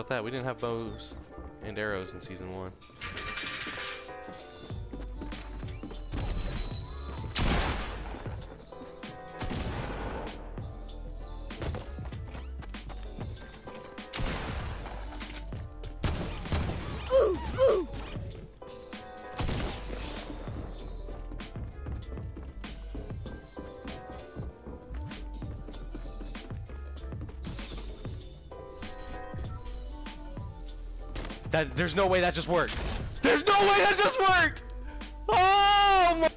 about that? We didn't have bows and arrows in season one. There's no way that just worked. There's no way that just worked! Oh my.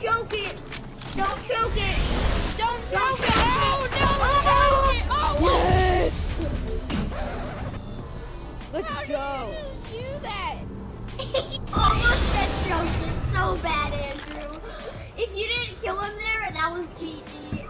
Choke it! Don't choke it! Don't choke it! Oh, no! Choke it! Oh, yes! Let's go! How did you do that? He almost said choked it so bad, Andrew. If you didn't kill him there, that was GG.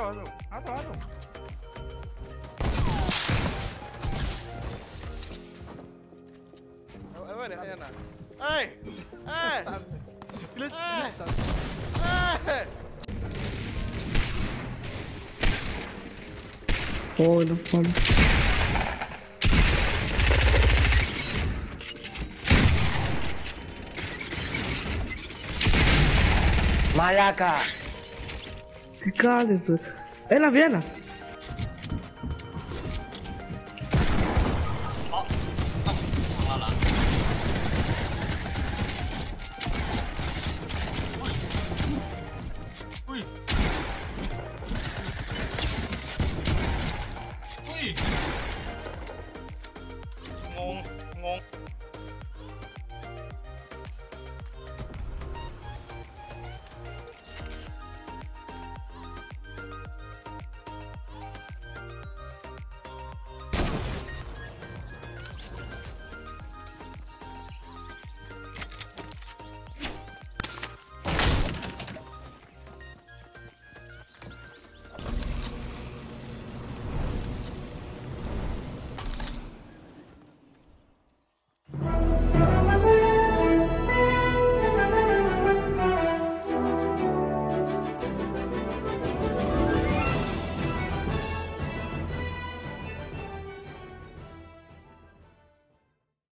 ado. Wait, I know. Hey! Hey! Hey! Oh, no fun. Malaca. Que cara, isso? É na Viena.